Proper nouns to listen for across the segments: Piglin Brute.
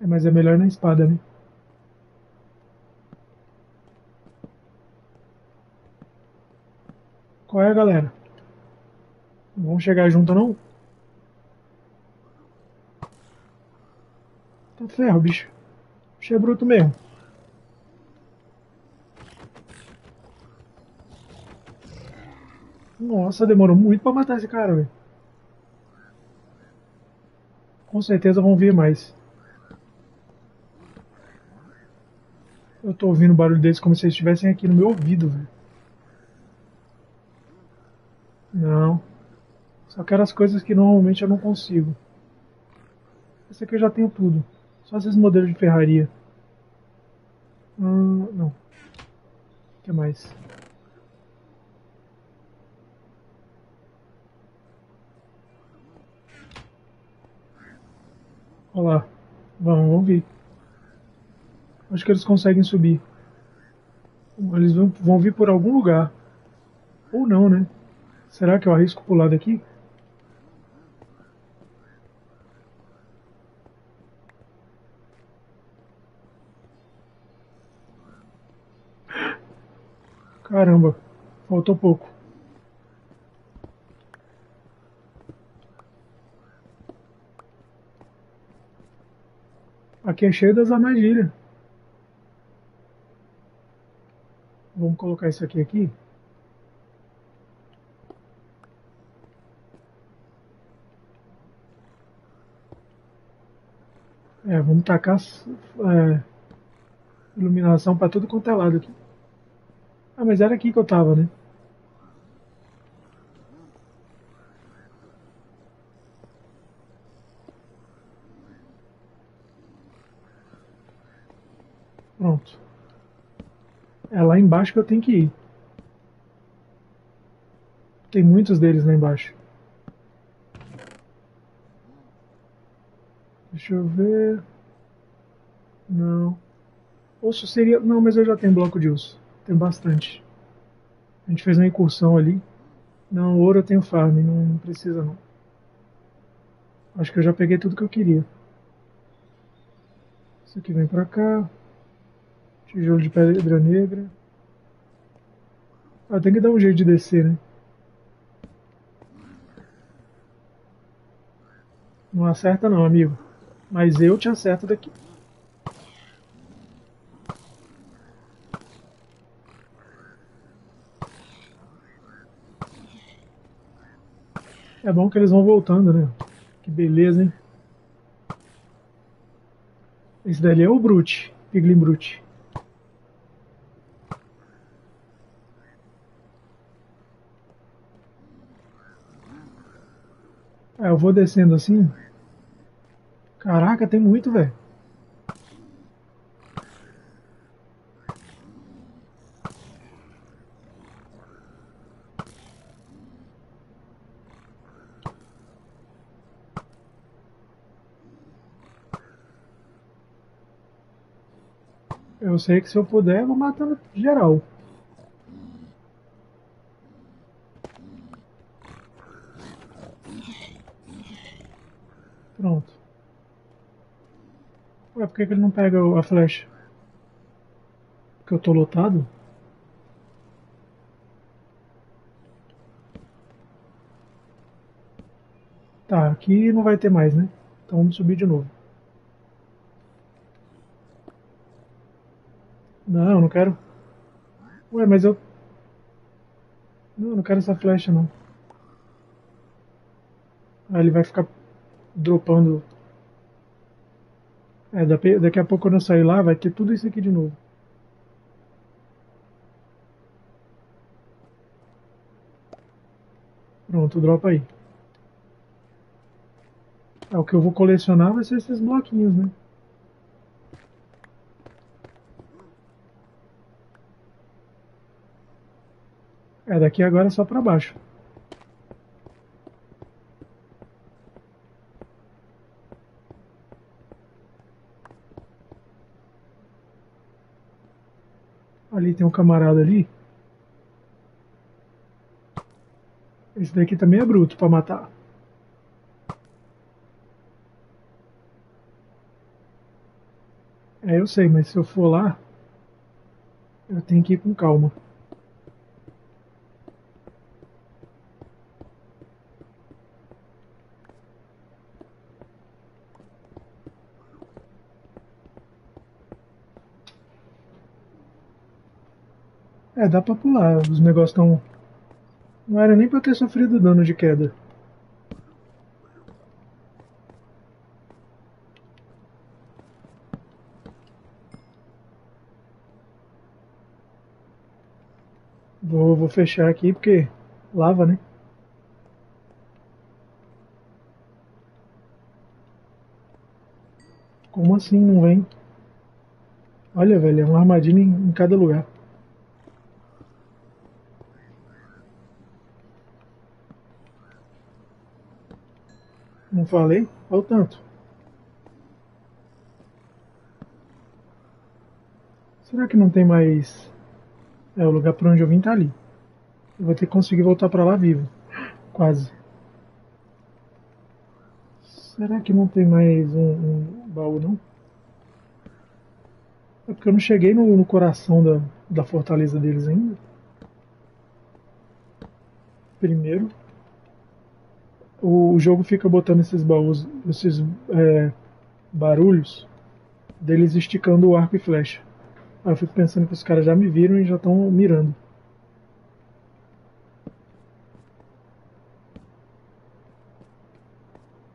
É, mas é melhor na espada, né? Qual é, galera? Não vamos chegar junto, não? Tá ferro, bicho. Bicho é bruto mesmo. Nossa, demorou muito pra matar esse cara, velho. Com certeza vão vir mais. Eu tô ouvindo o barulho deles como se eles estivessem aqui no meu ouvido, velho. Não. Só quero as coisas que normalmente eu não consigo. Esse aqui eu já tenho tudo. Só esses modelos de ferraria. Não. O que mais? Olha lá. Vamos vir. Acho que eles conseguem subir. Eles vão vir por algum lugar. Ou não, né? Será que eu arrisco pular daqui? Caramba, faltou pouco. Aqui é cheio das armadilhas. Vamos colocar isso aqui aqui. É, vamos tacar iluminação para tudo quanto é lado aqui. Ah, mas era aqui que eu tava, né? Pronto. É lá embaixo que eu tenho que ir. Tem muitos deles lá embaixo. Deixa eu ver... Não... Osso seria... Não, mas eu já tenho bloco de osso. Tenho bastante. A gente fez uma incursão ali. Não, ouro eu tenho farm. Não precisa, não. Acho que eu já peguei tudo que eu queria. Isso aqui vem pra cá. Tijolo de pedra negra. Ah, tem que dar um jeito de descer, né? Não acerta não, amigo. Mas eu te acerto daqui. É bom que eles vão voltando, né? Que beleza, hein? Esse dali é o Brute, Piglin Brute. É, eu vou descendo assim. Caraca, tem muito, velho. Eu sei que se eu puder, eu vou matando geral. Pronto. Ué, por que ele não pega a flecha? Porque eu tô lotado? Tá, aqui não vai ter mais, né? Então vamos subir de novo. Não, eu não quero. Ué, mas eu... Não, eu não quero essa flecha, não. Ah, ele vai ficar dropando. É, daqui a pouco quando eu sair lá, vai ter tudo isso aqui de novo. Pronto, dropa aí. Ah, o que eu vou colecionar vai ser esses bloquinhos, né? É, daqui agora é só pra baixo. Ali tem um camarada ali. Esse daqui também é bruto pra matar. É, eu sei, mas se eu for lá, eu tenho que ir com calma. É, dá pra pular, os negócios estão... Não era nem pra ter sofrido dano de queda. Vou fechar aqui porque lava, né? Como assim não vem? Olha, velho, é uma armadilha em cada lugar. Não falei? Olha o tanto. Será que não tem mais... É, o lugar por onde eu vim tá ali. Eu vou ter que conseguir voltar pra lá vivo. Quase. Será que não tem mais um baú, não? É porque eu não cheguei no coração da fortaleza deles ainda. Primeiro. O jogo fica botando esses baús, esses barulhos deles esticando o arco e flecha. Aí eu fico pensando que os caras já me viram e já estão mirando.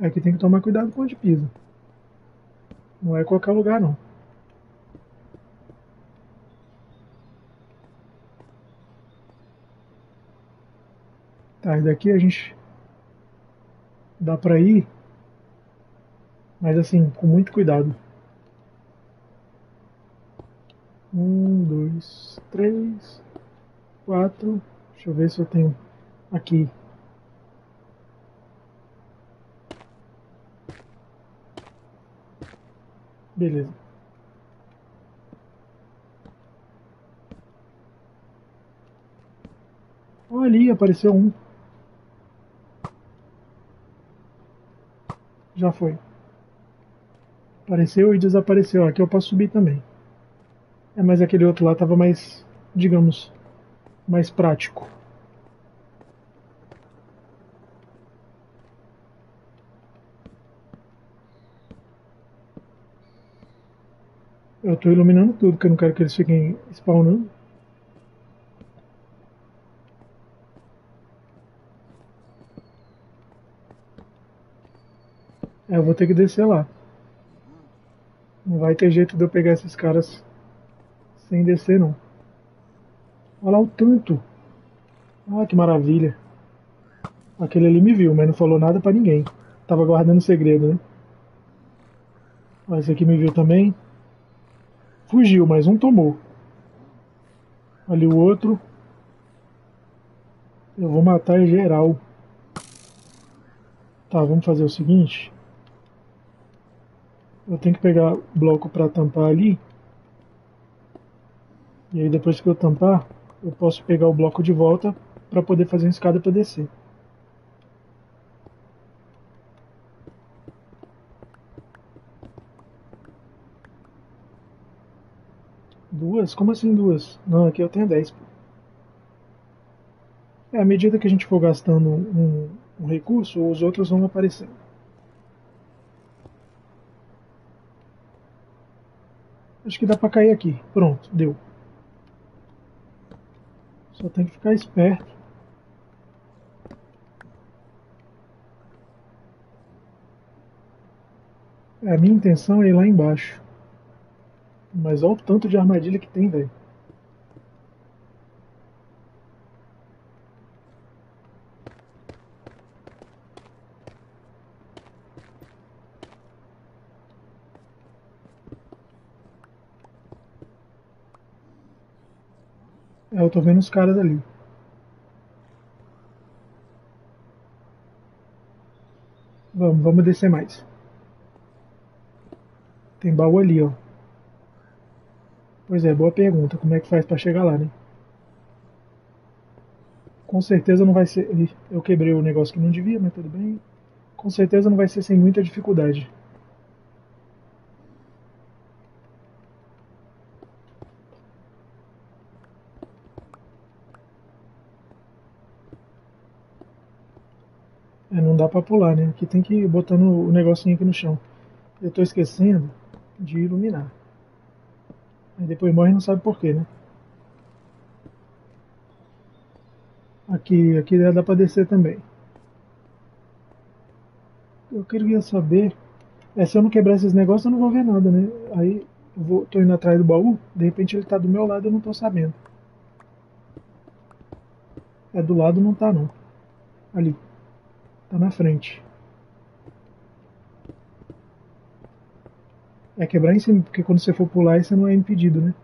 Aqui tem que tomar cuidado com onde pisa. Não é qualquer lugar, não. Tá, e daqui a gente... Dá pra ir, mas assim, com muito cuidado. 1, 2, 3, 4. Deixa eu ver se eu tenho aqui. Beleza. Olha ali, apareceu um. Já foi. Apareceu e desapareceu. Aqui eu posso subir também. É, mas aquele outro lá estava mais, digamos, mais prático. Eu estou iluminando tudo, porque eu não quero que eles fiquem spawnando. É, eu vou ter que descer lá. Não vai ter jeito de eu pegar esses caras sem descer, não. Olha lá o tanto. Ah, que maravilha. Aquele ali me viu, mas não falou nada pra ninguém. Tava guardando segredo, né? Olha, esse aqui me viu também. Fugiu, mas um tomou. Ali o outro. Eu vou matar em geral. Tá, vamos fazer o seguinte... Eu tenho que pegar bloco para tampar ali. E aí depois que eu tampar, eu posso pegar o bloco de volta para poder fazer uma escada para descer. Duas? Como assim duas? Não, aqui eu tenho 10. É, à medida que a gente for gastando um recurso, os outros vão aparecendo. Acho que dá pra cair aqui. Pronto, deu. Só tem que ficar esperto. A minha intenção é ir lá embaixo. Mas olha o tanto de armadilha que tem, velho. É, eu tô vendo os caras ali. Vamos descer mais. Tem baú ali, ó. Pois é, boa pergunta. Como é que faz pra chegar lá, né? Com certeza não vai ser... Eu quebrei o negócio que não devia, mas tudo bem. Com certeza não vai ser sem muita dificuldade. dá pra pular, né? Aqui tem que ir botando o negocinho aqui no chão. Eu tô esquecendo de iluminar. Aí depois morre e não sabe porquê, né? Aqui dá pra descer também. Eu queria saber... se eu não quebrar esses negócios, eu não vou ver nada, né? Aí eu tô indo atrás do baú, de repente ele tá do meu lado e eu não tô sabendo. É do lado, não tá não. Ali. Tá na frente. É quebrar em cima, porque quando você for pular, você não é impedido, né?